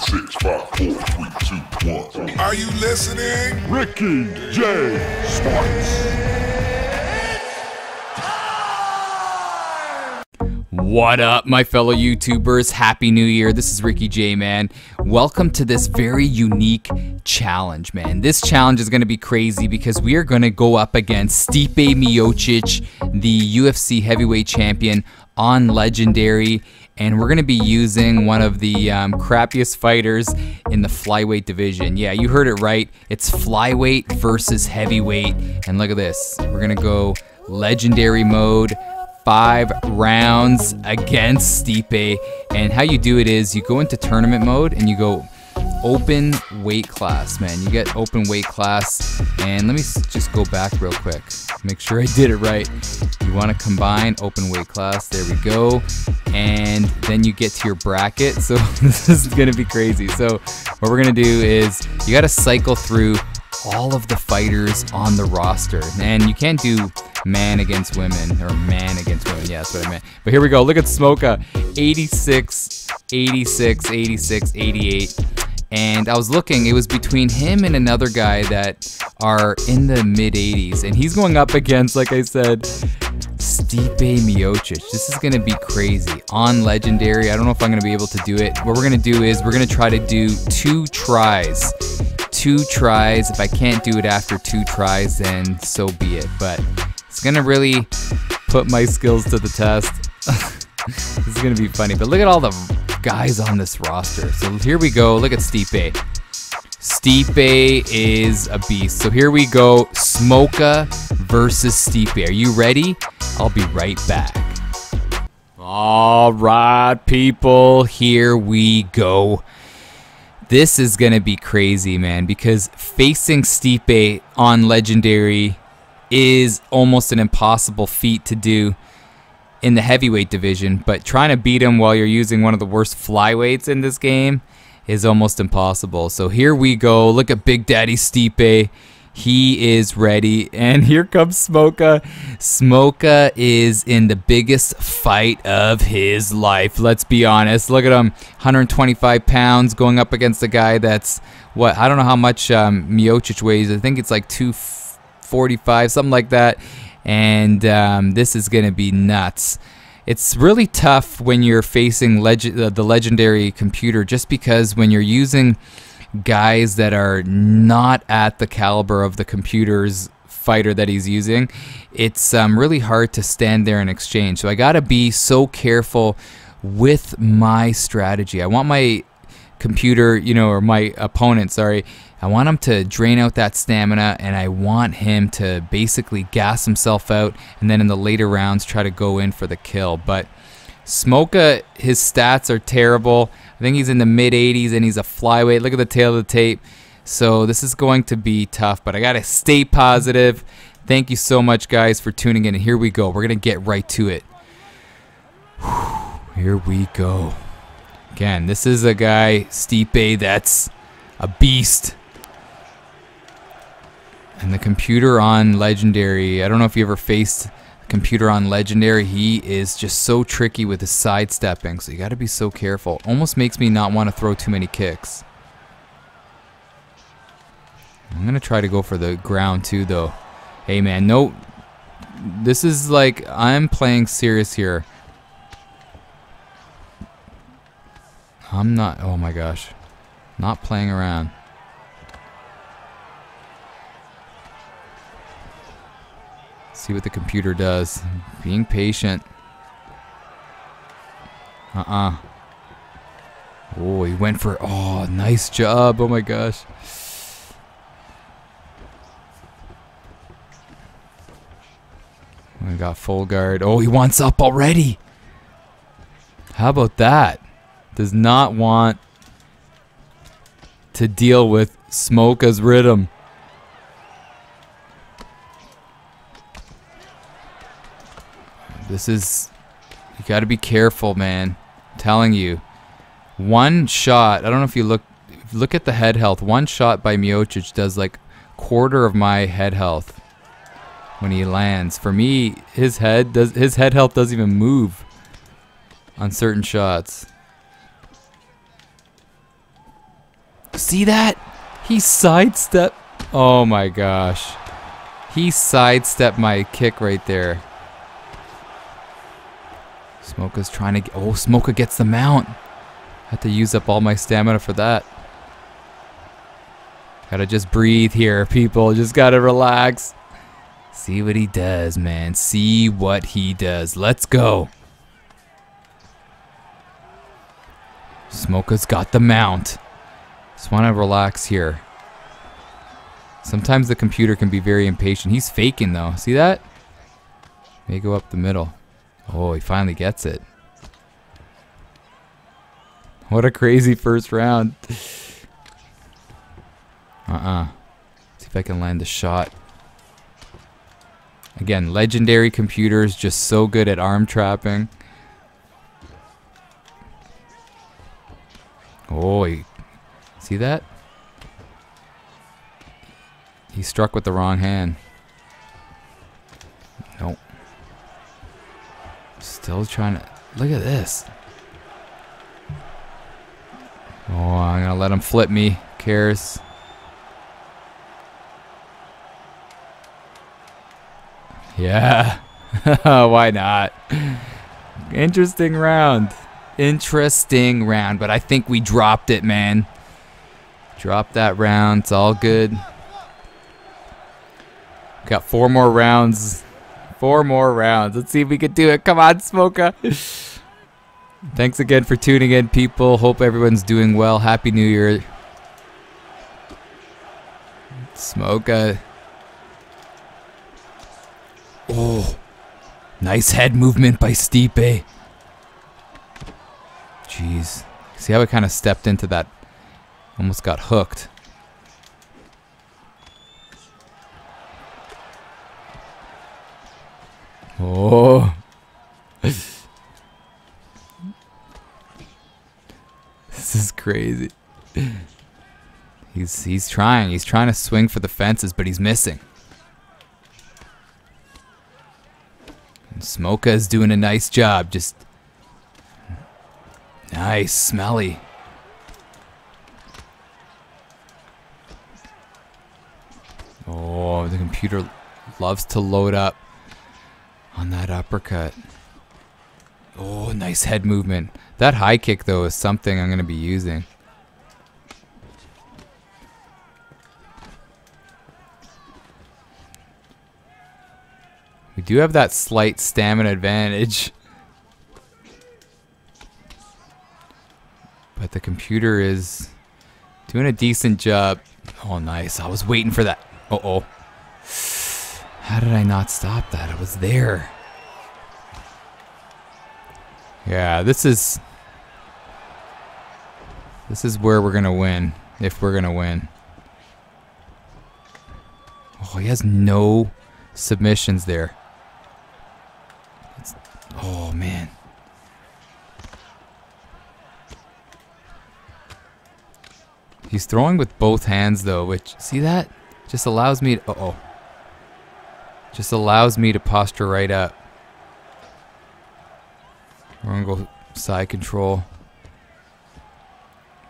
7, 6, 5, 4, 3, 2, 1. Are you listening? Ricky J Sports. What up, my fellow YouTubers? Happy New Year. This is Ricky J, man. Welcome to this very unique challenge, man. This challenge is going to be crazy because we are going to go up against Stipe Miocic, the UFC heavyweight champion on Legendary, and we're gonna be using one of the crappiest fighters in the flyweight division. Yeah, you heard it right. It's flyweight versus heavyweight, and look at this. We're gonna go Legendary mode, 5 rounds against Stipe, and how you do it is you go into tournament mode and you go open weight class, man. You get open weight class, and let me just go back real quick, make sure I did it right. You want to combine open weight class, there we go, and then you get to your bracket. So this is gonna be crazy. So what we're gonna do is you got to cycle through all of the fighters on the roster, and you can't do man against women or man against women. Yeah, that's what I meant. But here we go. Look at Smoka, 86 86 86 88. And I was looking, it was between him and another guy that are in the mid-80s. And he's going up against, like I said, Stipe Miocic. This is going to be crazy. On Legendary, I don't know if I'm going to be able to do it. What we're going to do is we're going to try to do 2 tries. 2 tries. If I can't do it after 2 tries, then so be it. But it's going to really put my skills to the test. This is going to be funny. But look at all the guys on this roster. So here we go. Look at Stipe. Stipe is a beast. So here we go. Smoka versus Stipe. Are you ready? I'll be right back. All right, people. Here we go. This is going to be crazy, man, because facing Stipe on Legendary is almost an impossible feat to do in the heavyweight division, but trying to beat him while you're using one of the worst flyweights in this game is almost impossible. So here we go. Look at Big Daddy Stipe. He is ready. And here comes Smoka. Smoka is in the biggest fight of his life. Let's be honest. Look at him, 125 pounds going up against a guy that's, what, I don't know how much Miocic weighs. I think it's like 245, something like that. And this is going to be nuts. It's really tough when you're facing the Legendary computer, just because when you're using guys that are not at the caliber of the computer's fighter that he's using, it's really hard to stand there and exchange. So I got to be so careful with my strategy. I want my computer, you know, or my opponent, sorry, I want him to drain out that stamina, and I want him to basically gas himself out, and then in the later rounds try to go in for the kill. But Smoka, his stats are terrible. I think he's in the mid-80s, and he's a flyweight. Look at the tail of the tape. So this is going to be tough, but I gotta stay positive. Thank you so much, guys, for tuning in. And here we go. We're gonna get right to it. Here we go. Again, this is a guy, Stipe, that's a beast. And the computer on Legendary, I don't know if you ever faced a computer on Legendary, he is just so tricky with his sidestepping, so you gotta be so careful. Almost makes me not want to throw too many kicks. I'm gonna try to go for the ground too, though. Hey man, no, this is like, I'm playing serious here. I'm not, oh my gosh, not playing around. See what the computer does. Being patient. Oh, he went for, oh, nice job. Oh my gosh. We got full guard. Oh, he wants up already. How about that? Does not want to deal with Smoka's rhythm. This is, you gotta be careful, man. I'm telling you. One shot, I don't know if you look at the head health. One shot by Miocic does like quarter of my head health when he lands. For me, his head health doesn't even move on certain shots. See that? He sidestepped. Oh my gosh. He sidestepped my kick right there. Smoka's trying to get, oh, Smoka gets the mount. Had to use up all my stamina for that. Gotta just breathe here, people. Just gotta relax. See what he does, man. See what he does. Let's go. Smoka's got the mount. Just wanna relax here. Sometimes the computer can be very impatient. He's faking though. See that? May go up the middle. Oh, he finally gets it. What a crazy first round. See if I can land the shot. Again, legendary computers, just so good at arm trapping. Oh, see that? He struck with the wrong hand. Nope. Still trying to, look at this. Oh, I'm gonna let him flip me. Who cares? Yeah, why not? Interesting round. Interesting round, but I think we dropped it, man. Dropped that round, it's all good. Got four more rounds. Four more rounds. Let's see if we can do it. Come on, Smoka. Thanks again for tuning in, people. Hope everyone's doing well. Happy New Year. Smoka. Oh, nice head movement by Stipe. Jeez. See how it kind of stepped into that? Almost got hooked. Oh. This is crazy. He's trying. He's trying to swing for the fences, but he's missing. Smoka is doing a nice job. Just nice, smelly. Oh, the computer loves to load up on that uppercut. Oh, nice head movement. That high kick though is something I'm gonna be using. We do have that slight stamina advantage. But the computer is doing a decent job. Oh, nice. I was waiting for that. Uh-oh. How did I not stop that? I was there. Yeah, this is where we're gonna win, if we're gonna win. Oh, he has no submissions there. Oh, man. He's throwing with both hands though, which, see that? Just allows me to, just allows me to posture right up. We're gonna go side control.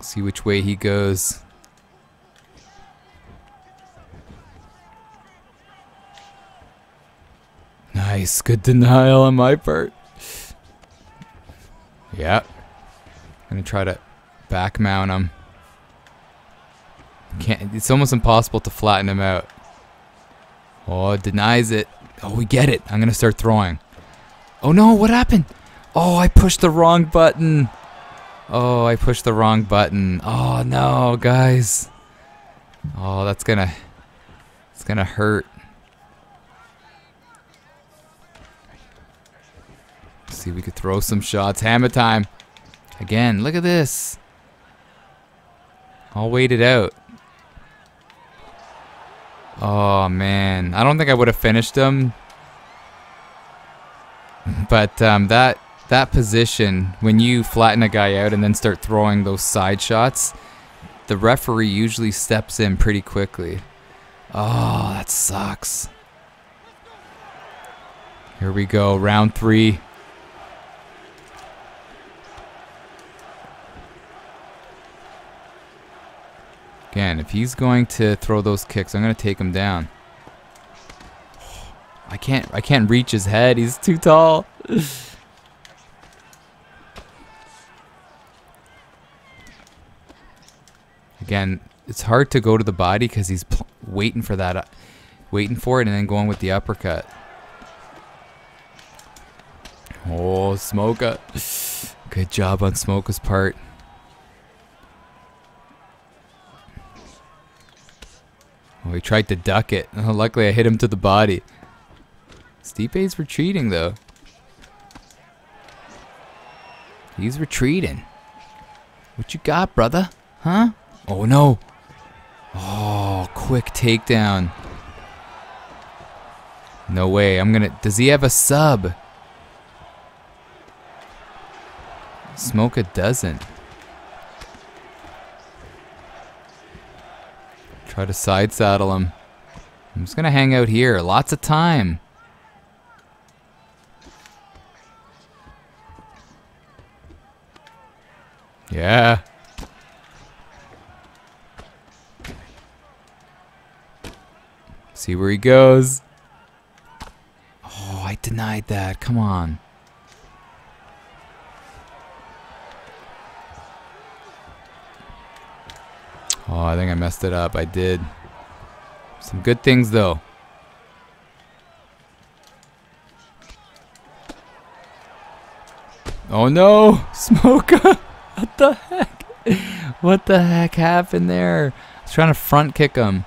See which way he goes. Nice, good denial on my part. Yeah. I'm gonna try to back mount him. Can't, it's almost impossible to flatten him out. Oh, denies it. Oh, we get it. I'm gonna start throwing. Oh no, what happened? Oh, I pushed the wrong button. Oh, I pushed the wrong button. Oh no, guys. Oh, that's gonna, it's gonna hurt. See, we could throw some shots. Hammer time. Again, look at this. I'll wait it out. Oh, man. I don't think I would have finished him. But that position, when you flatten a guy out and then start throwing those side shots, the referee usually steps in pretty quickly. Oh, that sucks. Here we go. Round three. Again, if he's going to throw those kicks, I'm going to take him down. I can't reach his head. He's too tall. Again, it's hard to go to the body because he's waiting for that, waiting for it, and then going with the uppercut. Oh, Smoka. Good job on Smoka's part. Oh, he tried to duck it. Oh, luckily I hit him to the body. Stipe's retreating though. He's retreating. What you got, brother? Huh? Oh no. Oh, quick takedown. No way. Does he have a sub? Smoka doesn't. Try to side saddle him. I'm just gonna hang out here. Lots of time. Yeah. See where he goes. Oh, I denied that. Come on. Oh, I think I messed it up. I did. Some good things, though. Oh, no. Smoka. What the heck? What the heck happened there? I was trying to front kick him.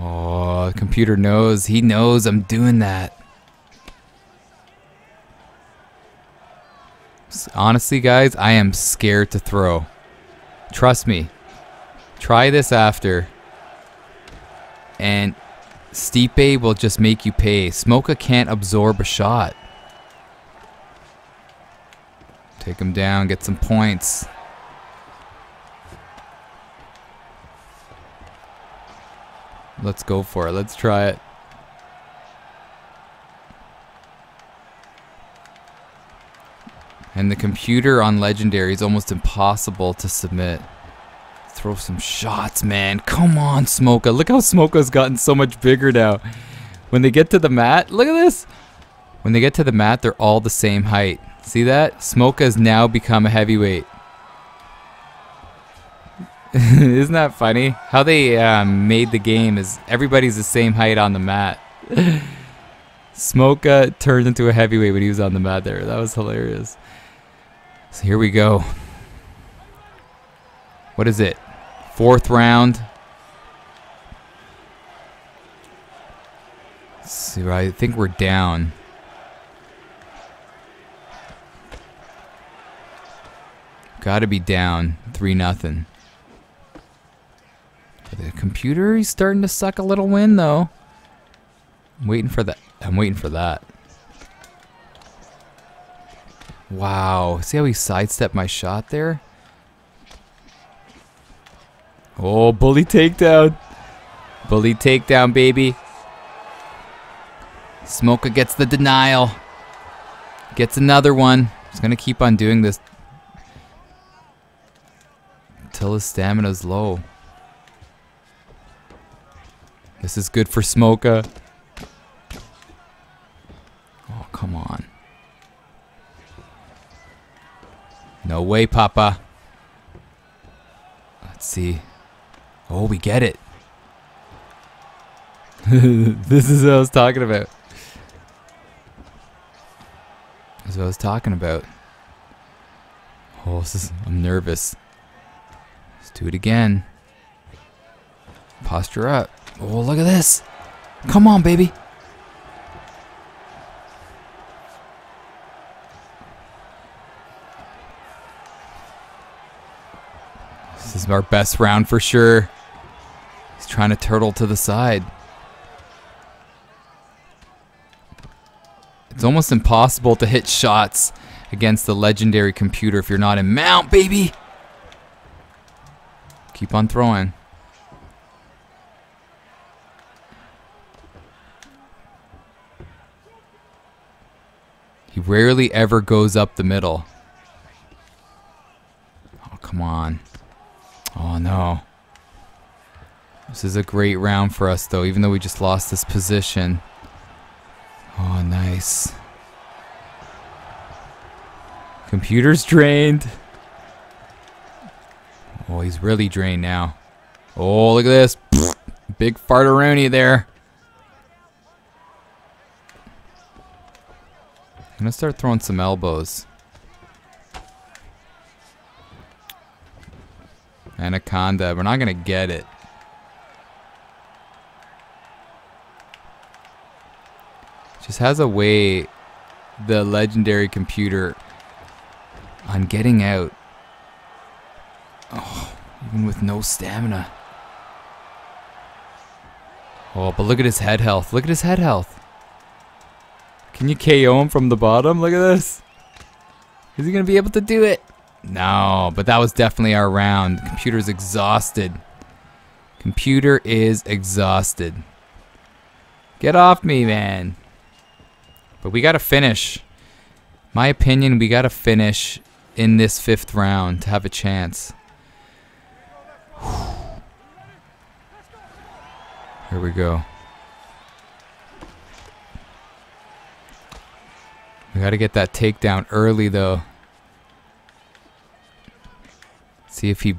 Oh, the computer knows. He knows I'm doing that. Honestly, guys, I am scared to throw. Trust me. Try this after. And Stipe will just make you pay. Smoka can't absorb a shot. Take him down, get some points. Let's go for it. Let's try it. And the computer on Legendary is almost impossible to submit. Throw some shots, man. Come on, Smoka. Look how Smoka's gotten so much bigger now. When they get to the mat, look at this. When they get to the mat, they're all the same height. See that? Smoka has now become a heavyweight. Isn't that funny? How they made the game is everybody's the same height on the mat. Smoka turned into a heavyweight when he was on the mat there. That was hilarious. So here we go. What is it? Fourth round. Let's see, I think we're down. Gotta be down 3-0. The computer, he's starting to suck a little win though. I'm waiting for that. I'm waiting for that. Wow. See how he sidestepped my shot there? Oh, bully takedown. Bully takedown, baby. Smoka gets the denial. Gets another one. He's going to keep on doing this until his stamina's low. This is good for Smoka. Oh, come on. No way, Papa. Let's see. Oh, we get it. This is what I was talking about. This is what I was talking about. Oh, I'm nervous. Let's do it again. Posture up. Oh, look at this. Come on, baby. This is our best round for sure. He's trying to turtle to the side. It's almost impossible to hit shots against the Legendary computer if you're not in mount, baby. Keep on throwing. He rarely ever goes up the middle. come on. Oh, no. This is a great round for us, though, even though we just lost this position. Oh, nice. Computer's drained. Oh, he's really drained now. Oh, look at this. Big fartaroni there. I'm going to start throwing some elbows. Anaconda. We're not going to get it. Just has a way, the legendary computer, on getting out. Oh, even with no stamina. Oh, but look at his head health. Look at his head health. Can you KO him from the bottom? Look at this. Is he going to be able to do it? No, but that was definitely our round. Computer's exhausted. Computer is exhausted. Get off me, man. But we got to finish. My opinion, we got to finish in this fifth round to have a chance. Here we go. We got to get that takedown early, though. See if he...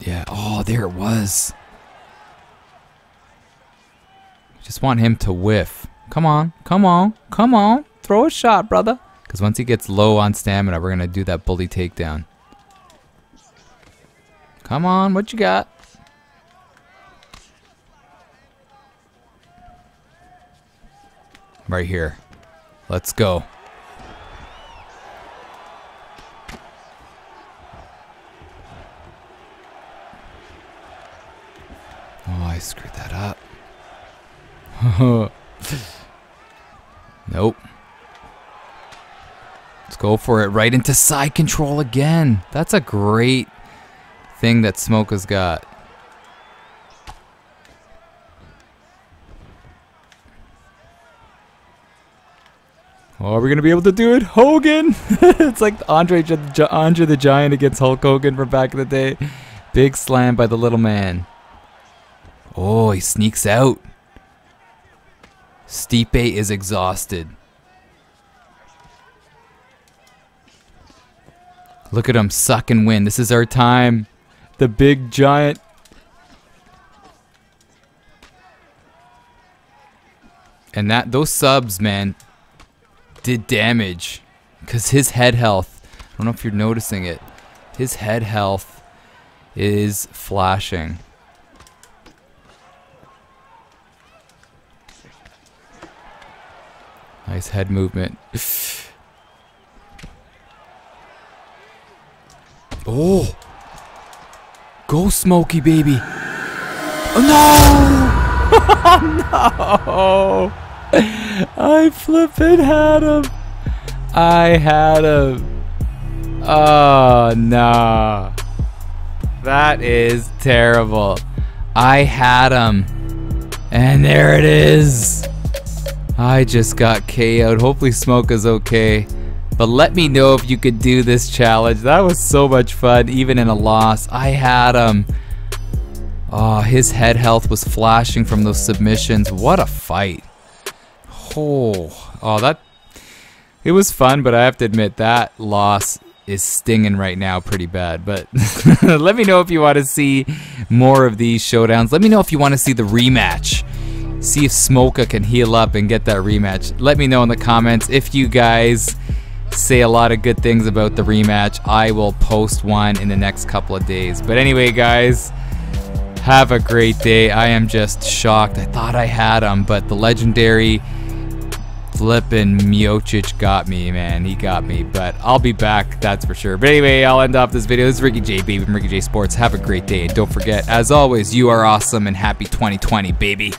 Yeah, oh, there it was. Just want him to whiff. Come on, come on, come on. Throw a shot, brother. Because once he gets low on stamina, we're going to do that bully takedown. Come on, what you got? Right here. Let's go. Oh, I screwed that up. Nope. Let's go for it. Right into side control again. That's a great thing that Smoka's got. Oh, are we going to be able to do it? Hogan! It's like Andre the Giant against Hulk Hogan from back in the day. Big slam by the little man. Oh, he sneaks out. Stipe is exhausted. Look at him suck and win. This is our time. The big giant. And that those subs, man, did damage. Because his head health, I don't know if you're noticing it, his head health is flashing. Nice head movement. Oh! Go, Smokey, baby! Oh, no! No! I flippin' had him! I had him! Oh, nah. That is terrible. I had him. And there it is! I just got KO'd. Hopefully Smoka's okay. But let me know if you could do this challenge. That was so much fun, even in a loss. I had him. Oh, his head health was flashing from those submissions. What a fight. Oh, that... It was fun, but I have to admit that loss is stinging right now pretty bad. But let me know if you want to see more of these showdowns. Let me know if you want to see the rematch. See if Smoka can heal up and get that rematch. Let me know in the comments if you guys say a lot of good things about the rematch. I will post one in the next couple of days. But anyway, guys, have a great day. I am just shocked. I thought I had him, but the legendary flippin' Miocic got me, man. He got me, but I'll be back, that's for sure. But anyway, I'll end off this video. This is Ricky J, baby, from Ricky J Sports. Have a great day, and don't forget, as always, you are awesome, and happy 2020, baby.